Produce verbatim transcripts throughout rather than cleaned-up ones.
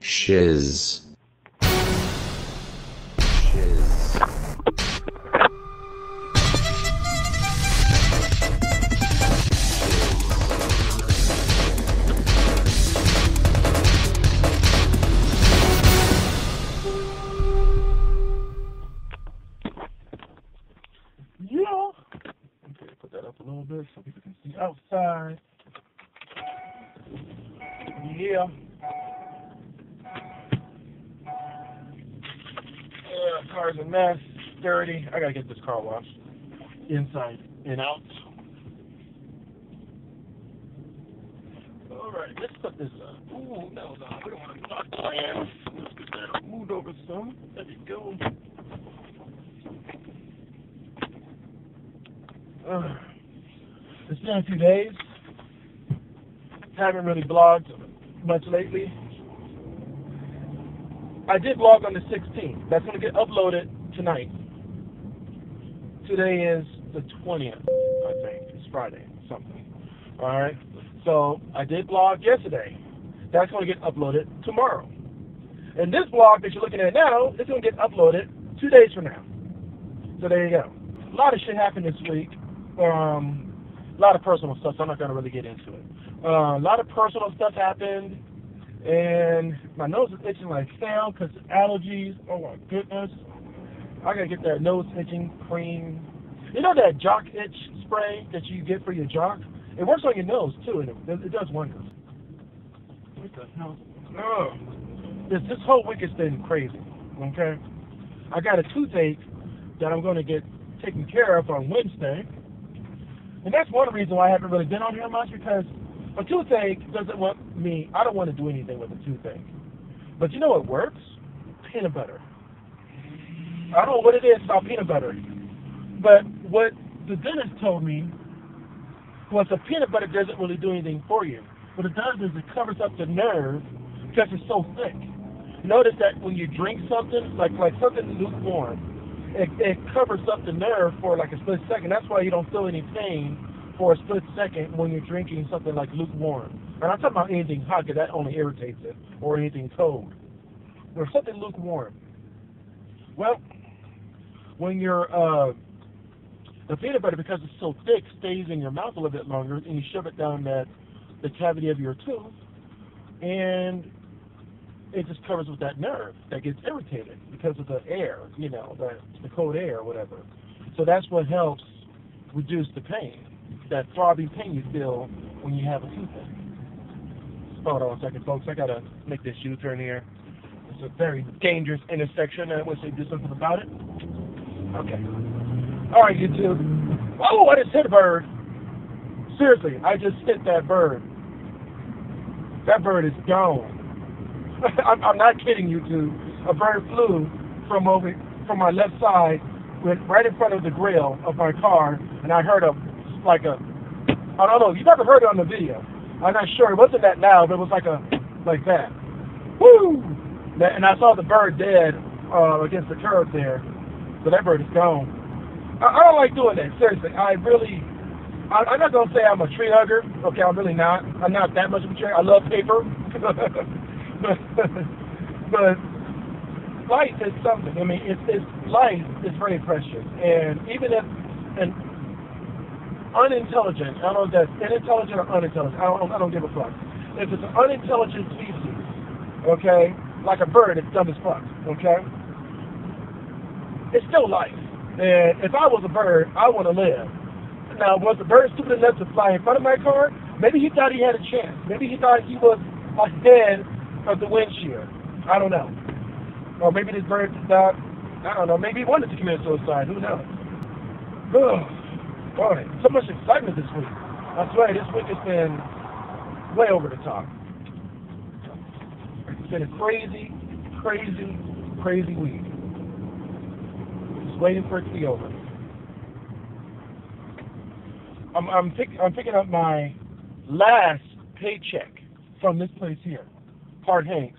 Shiz. Shiz. Yeah. Okay, put that up a little bit so people can see outside. Yeah. Uh, car's a mess, dirty. I gotta get this car washed. Inside and out. Alright, let's put this up. Ooh, no, no, we don't want to block the plans. Let's get that moved over some. There you go. Uh, it's been a few days. Haven't really blogged much lately. I did vlog on the sixteenth. That's going to get uploaded tonight. Today is the twentieth, I think. It's Friday, something. All right. So I did vlog yesterday. That's going to get uploaded tomorrow. And this vlog that you're looking at now is going to get uploaded two days from now. So there you go. A lot of shit happened this week. Um, a lot of personal stuff, so I'm not going to really get into it. Uh, a lot of personal stuff happened. And my nose is itching like hell because allergies. Oh my goodness. I gotta get that nose itching cream. You know that jock itch spray that you get for your jock? It works on your nose too, and it, it does wonders. What the hell? Oh. This, this whole week has been crazy, okay? I got a toothache that I'm gonna get taken care of on Wednesday. And that's one reason why I haven't really been on here much, because a toothache doesn't want me, I don't want to do anything with a toothache. But you know what works? Peanut butter. I don't know what it is about peanut butter. But what the dentist told me was the peanut butter doesn't really do anything for you. What it does is it covers up the nerve because it's so thick. Notice that when you drink something, like, like something lukewarm, it, it covers up the nerve for like a split second. That's why you don't feel any pain for a split second when you're drinking something like lukewarm. And I'm talking about anything hot, because that only irritates it, or anything cold. Or something lukewarm. Well, when you're, uh, the peanut butter, because it's so thick, stays in your mouth a little bit longer, and you shove it down that, the cavity of your tooth, and it just covers with that nerve that gets irritated because of the air, you know, the, the cold air or whatever. So that's what helps reduce the pain. That throbbing pain you feel when you have a toothache. Hold on a second, folks. I gotta make this U turn here. It's a very dangerous intersection. I wish they'd do something about it. Okay. All right, YouTube. Oh, I just hit a bird. Seriously, I just hit that bird. That bird is gone. I'm, I'm not kidding, YouTube. A bird flew from over from my left side, went right in front of the grill of my car, and I heard a like a, I don't know, you've never heard it on the video. I'm not sure, it wasn't that loud, but it was like a, like that. Woo! And I saw the bird dead uh, against the curb there. So that bird is gone. I, I don't like doing that, seriously. I really, I, I'm not going to say I'm a tree hugger. Okay, I'm really not. I'm not that much of a tree hugger. I love paper. but, but life is something. I mean, it's, it's life is very precious. And even if, and unintelligent, I don't know if that's unintelligent or unintelligent, I don't, I don't give a fuck. If it's an unintelligent species, okay, like a bird, it's dumb as fuck, okay? It's still life. And if I was a bird, I want to live. Now, was the bird stupid enough to fly in front of my car? Maybe he thought he had a chance. Maybe he thought he was ahead of the wind shear. I don't know. Or maybe this bird thought, I don't know, maybe he wanted to commit suicide. Who knows? Ugh. Right. So much excitement this week. I swear, this week has been way over the top. It's been a crazy, crazy, crazy week. Just waiting for it to be over. I'm I'm, pick, I'm picking up my last paycheck from this place here, Hard Hanks.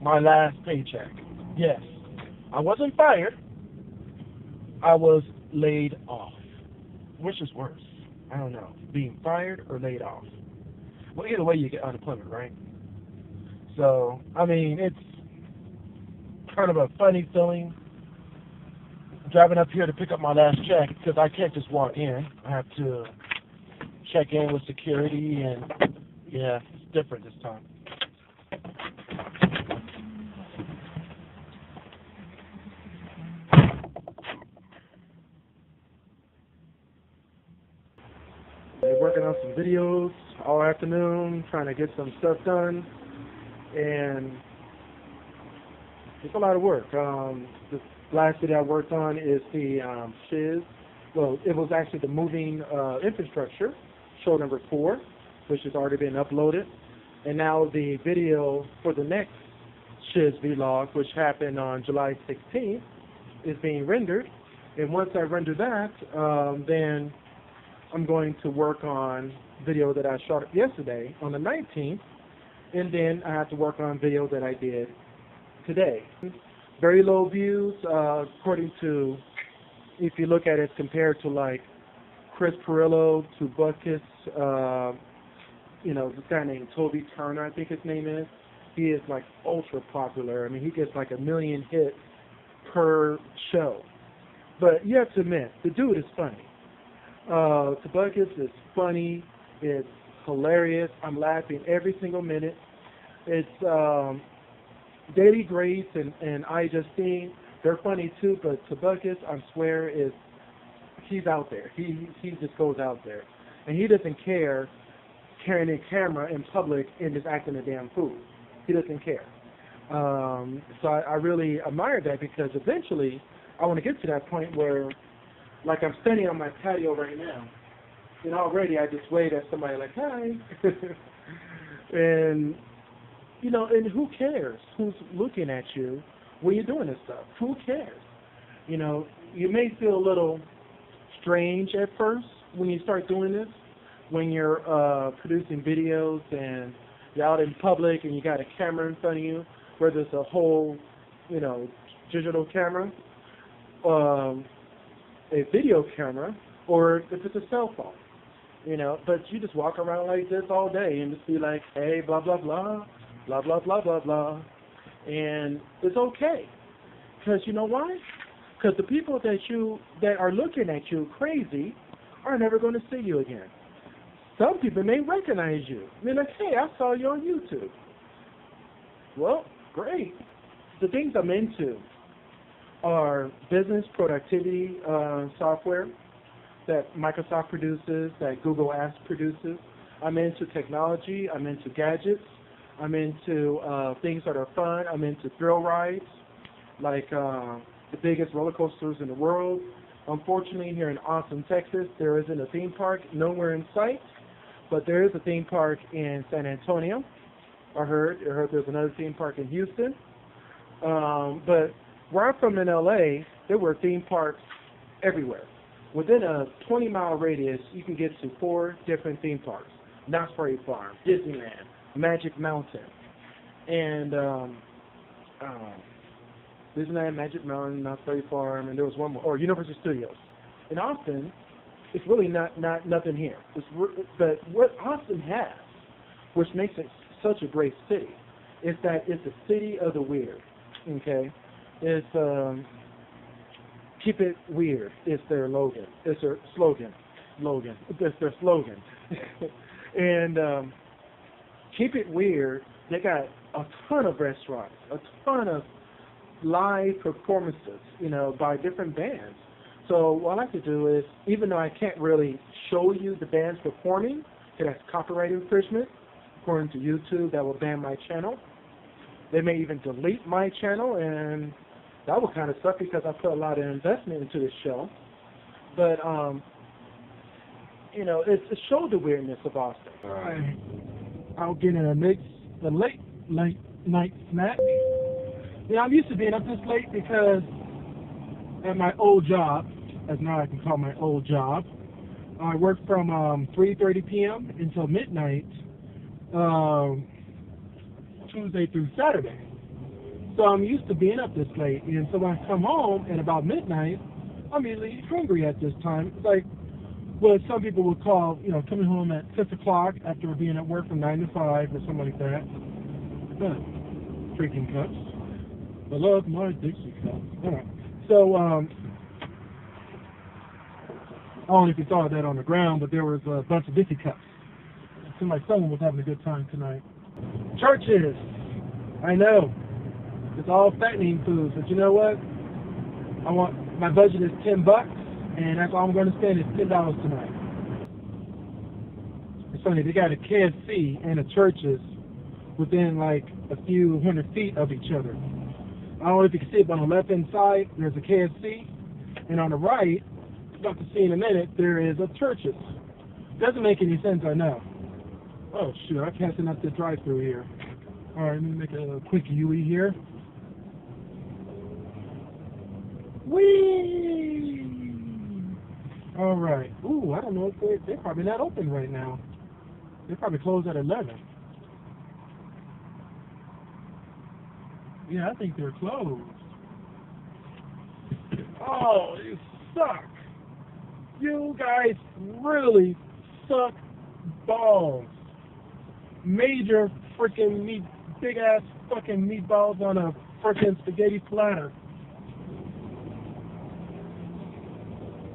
My last paycheck. Yes, I wasn't fired. I was laid off. Which is worse? I don't know. Being fired or laid off? Well, either way, you get unemployment, right? So, I mean, it's kind of a funny feeling driving up here to pick up my last check, because I can't just walk in. I have to check in with security, and, yeah, it's different this time. Been working on some videos all afternoon, trying to get some stuff done, and it's a lot of work. Um, the last video I worked on is the um, shiz. Well, it was actually the moving uh, infrastructure, show number four, which has already been uploaded. And now the video for the next shiz vlog, which happened on July sixteenth, is being rendered. And once I render that, um, then I'm going to work on video that I shot yesterday on the nineteenth, and then I have to work on video that I did today. Very low views, uh, according to, if you look at it compared to like Chris Perillo, Tobuscus, uh, you know, this guy named Toby Turner, I think his name is. He is like ultra popular. I mean, he gets like a million hits per show. But you have to admit, the dude is funny. Uh, Tobuscus is funny, it's hilarious, I'm laughing every single minute. It's um, Daily Grace and, and I Justine, they're funny too, but Tobuscus, I swear, is, he's out there, he, he just goes out there. And he doesn't care carrying a camera in public and just acting a damn fool, he doesn't care. Um, so I, I really admire that, because eventually I want to get to that point where, like, I'm standing on my patio right now, and already I just wave at somebody like, hi. And, you know, and who cares who's looking at you when you're doing this stuff? Who cares? You know, you may feel a little strange at first when you start doing this, when you're uh, producing videos and you're out in public and you got a camera in front of you, where there's a whole, you know, digital camera. Um... a video camera, or if it's a cell phone, you know, but you just walk around like this all day and just be like, hey, blah, blah, blah, blah, blah, blah, blah, blah, and it's okay, because you know why? Because the people that you, that are looking at you crazy are never going to see you again. Some people may recognize you. They're like, hey, I saw you on YouTube. Well, great. The things I'm into are business productivity uh, software that Microsoft produces, that Google Apps produces. I'm into technology. I'm into gadgets. I'm into uh, things that are fun. I'm into thrill rides, like uh, the biggest roller coasters in the world. Unfortunately, here in Austin, Texas, there isn't a theme park nowhere in sight, but there is a theme park in San Antonio. I heard, I heard there's another theme park in Houston, um, but where I'm from in L A, there were theme parks everywhere. Within a twenty mile radius, you can get to four different theme parks: Knott's Berry Farm, Disneyland, Magic Mountain, and um, um, Disneyland, Magic Mountain, Knott's Berry Farm, and there was one more, or Universal Studios. In Austin, it's really not not nothing here. It's re but what Austin has, which makes it such a great city, is that it's a city of the weird. Okay. It's um, keep it weird. It's their slogan. It's their slogan. Slogan. It's their slogan. And um, keep it weird. They got a ton of restaurants, a ton of live performances, you know, by different bands. So what I like to do is, even though I can't really show you the bands performing, because that's copyright infringement, according to YouTube, that will ban my channel. They may even delete my channel, and that would kind of suck, because I put a lot of investment into this show. But, um, you know, it's it showed the weirdness of Austin. All right. I'll get in a mix, a late, late night snack. Yeah, I'm used to being up this late, because at my old job, as now I can call my old job, I worked from um, three thirty p m until midnight. Um... Tuesday through Saturday. So I'm used to being up this late, and so when I come home at about midnight, I'm usually hungry at this time. It's like what some people would call, you know, coming home at six o'clock after being at work from nine to five or something like that. Huh. Drinking cups. I love my Dixie cups. All right. So, um, I don't know if you saw that on the ground, but there was a bunch of Dixie cups. It seemed like someone was having a good time tonight. Church's. I know. It's all fattening foods, but you know what? I want, my budget is ten bucks, and that's all I'm going to spend is ten dollars tonight. It's funny, they got a K F C and a Church's within like a few hundred feet of each other. I don't know if you can see it, but on the left-hand side, there's a K F C, and on the right, about to see in a minute, there is a Church's. Doesn't make any sense, I know. Oh, shoot, I can't send up the drive-through here. All right, let me make a quick U E here. Whee! All right. Ooh, I don't know if they're, they're probably not open right now. They're probably closed at eleven. Yeah, I think they're closed. Oh, you suck. You guys really suck balls. Major freaking meat, big ass fucking meatballs on a freaking spaghetti platter.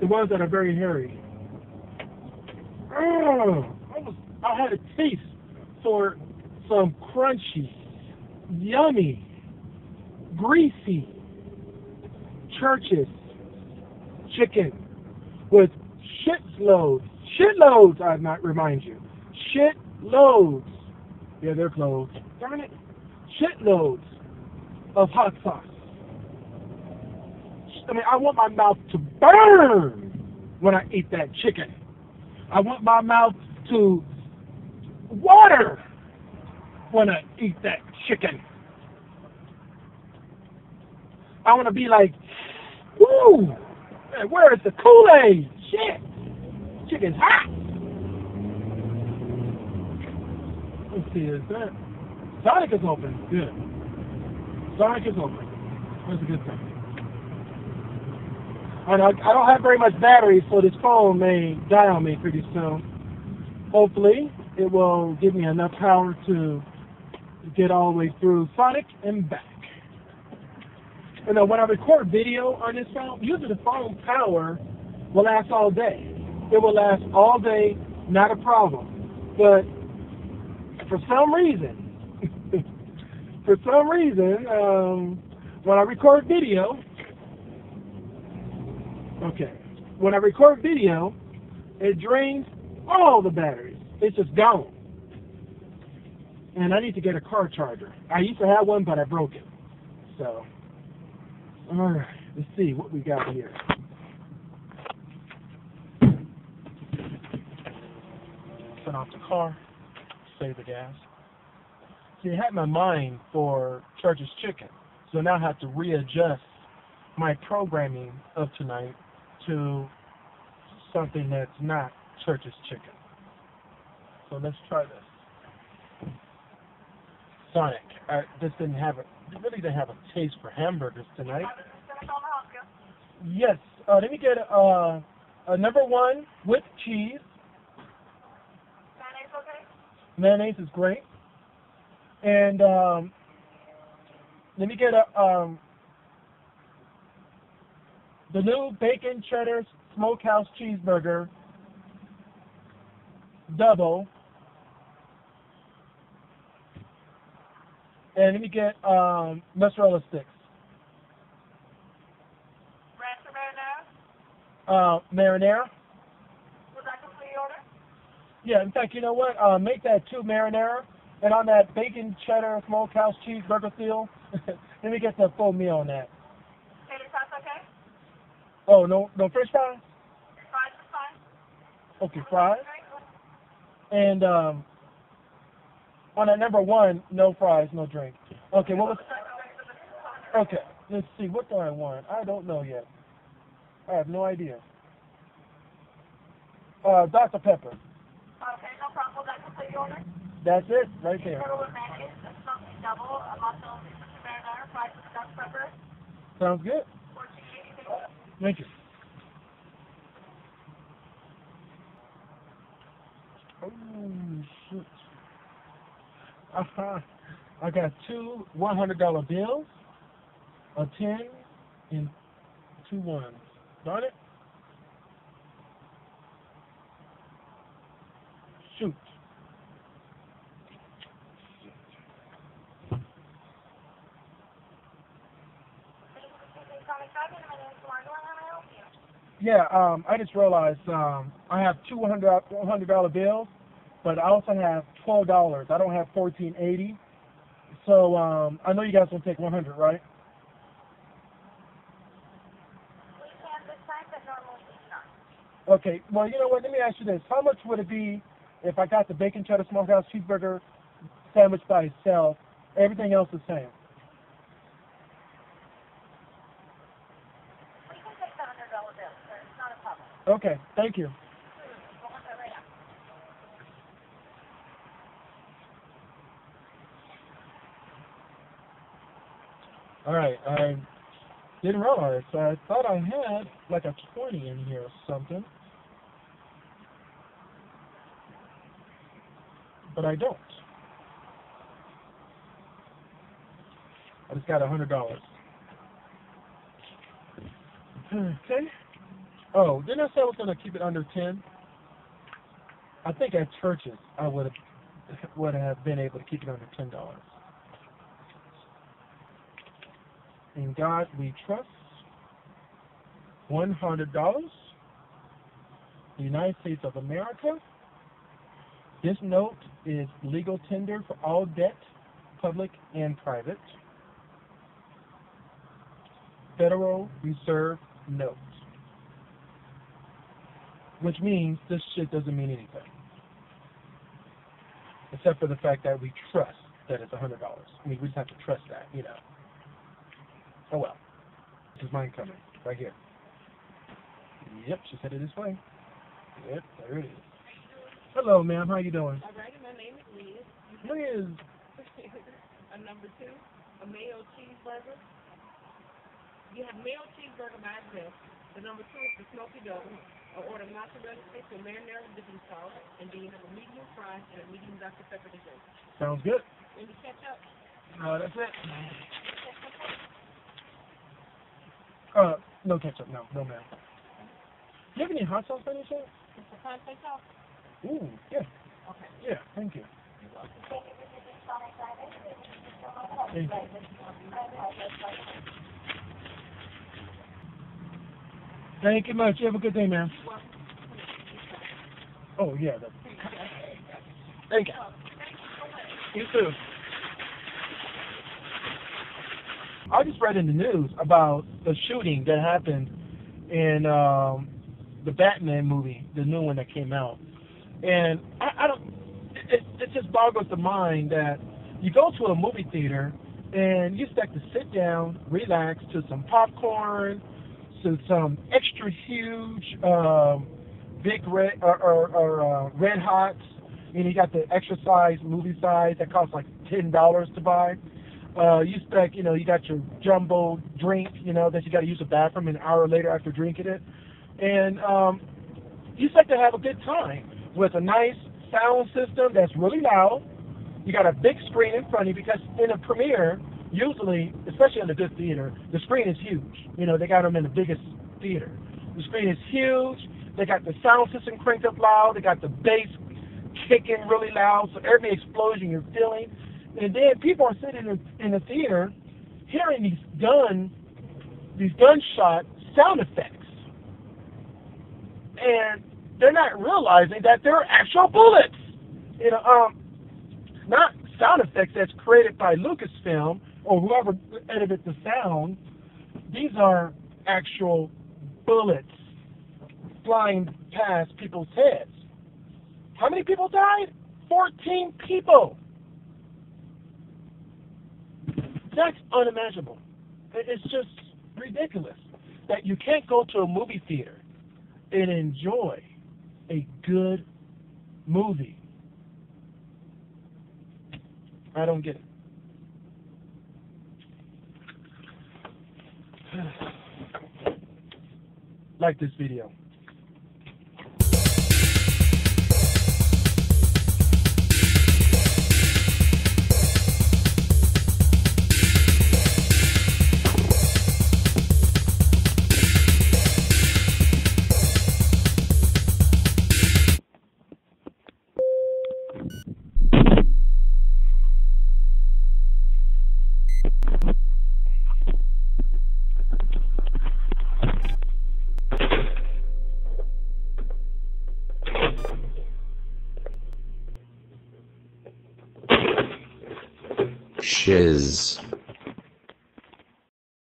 The ones that are very hairy. Oh, I, was, I had a taste for some crunchy, yummy, greasy Church's chicken with shitloads, shitloads, I might remind you, shitloads. Yeah, they're closed. Darn it. Shitloads of hot sauce. I mean, I want my mouth to burn when I eat that chicken. I want my mouth to water when I eat that chicken. I want to be like, woo, man, where is the Kool-Aid? Shit, chicken's hot. Let's see, is that? Sonic is open, good. Sonic is open, that's a good thing. I don't have very much battery, so this phone may die on me pretty soon. Hopefully, it will give me enough power to get all the way through Sonic and back. You know, when I record video on this phone, usually the phone power will last all day. It will last all day, not a problem. But for some reason, for some reason, um, when I record video, Okay, when I record video, it drains all the batteries. It's just gone. And I need to get a car charger. I used to have one, but I broke it. So, all right, let's see what we got here. Turn off the car, save the gas. See, I had my mind for Church's Chicken, so now I have to readjust my programming of tonight to something that's not Church's Chicken. So let's try this. Sonic. I just didn't have a, really didn't have a taste for hamburgers tonight. Yes. Uh, let me get uh, a number one with cheese. Mayonnaise, okay? Mayonnaise is great. And um, let me get a um, the new Bacon Cheddar Smokehouse Cheeseburger, double. And let me get um, mozzarella sticks. Ranch or marinara? Uh, marinara. Was that complete order? Yeah, in fact, you know what? Uh, make that two marinara. And on that Bacon Cheddar Smokehouse Cheeseburger deal, let me get the full meal on that. Oh, no, no french fries? Fries are fine. Okay, fries. And um, on at number one, no fries, no drink. Okay, what was... Okay, let's see. What do I want? I don't know yet. I have no idea. Uh, Dr Pepper. Okay, no problem. That's the complete order? That's it, right there. Sounds good. Thank you. Oh, shit. Uh-huh. I got two one hundred dollar bills, a ten, and two ones. Darn it. Shoot. Yeah, um, I just realized um, I have two one hundred dollar bills, but I also have twelve dollars. I don't have fourteen eighty. So um, I know you guys will take one hundred, right? We can this time, but normally not. Okay. Well, you know what? Let me ask you this: how much would it be if I got the bacon cheddar smokehouse cheeseburger sandwich by itself, everything else the same? Okay, thank you. All right, I didn't realize, so I thought I had like a twenty in here or something, but I don't. I just got a hundred dollars. Okay. Oh, didn't I say I was going to keep it under ten? I think at Church's I would have, would have been able to keep it under ten dollars. In God we trust. one hundred dollars. The United States of America. This note is legal tender for all debt, public and private. Federal Reserve note. Which means this shit doesn't mean anything. Except for the fact that we trust that it's one hundred dollars. I mean, we just have to trust that, you know. Oh well. This is mine coming, right here. Yep, she's headed this way. Yep, there it is. Hello, ma'am, how you doing? All right, my name is Liz. Liz. A number two, a mayo cheeseburger. You have mayo cheeseburger by itself. The number two is the smoky dough. I order mozzarella sticks with marinara and dipping sauce, and then you have a medium fries and a medium Dr Pepper dessert. Sounds good. Any ketchup? No, that's it. Uh, no ketchup, no, no ma'am. Do you have any hot sauce by any chance? It's a pasta sauce. Ooh, yeah. Okay. Yeah, thank you. You're welcome. Thank you. Thank you much. You have a good day, ma'am. Oh, yeah. That's... Thank you. You too. I just read in the news about the shooting that happened in um, the Batman movie, the new one that came out. And I, I don't, it, it just boggles the mind that you go to a movie theater and you expect to sit down, relax to some popcorn, so some extra huge, um, big red or, or, or uh, red hots, and you got the extra size movie size that costs like ten dollars to buy. Uh, you expect, you know, you got your jumbo drink, you know, that you got to use the bathroom an hour later after drinking it, and um, you expect to have a good time with a nice sound system that's really loud. You got a big screen in front of you because in a premiere, usually, especially in a good theater, the screen is huge. You know, they got them in the biggest theater. The screen is huge. They got the sound system cranked up loud. They got the bass kicking really loud. So every explosion you're feeling. And then people are sitting in, in the theater hearing these gun, these gunshot sound effects. And they're not realizing that they're actual bullets. You know, um, not sound effects that's created by Lucasfilm, or whoever edited the sound. These are actual bullets flying past people's heads. How many people died? fourteen people. That's unimaginable. It's just ridiculous that you can't go to a movie theater and enjoy a good movie. I don't get it. Like this video. Shiz.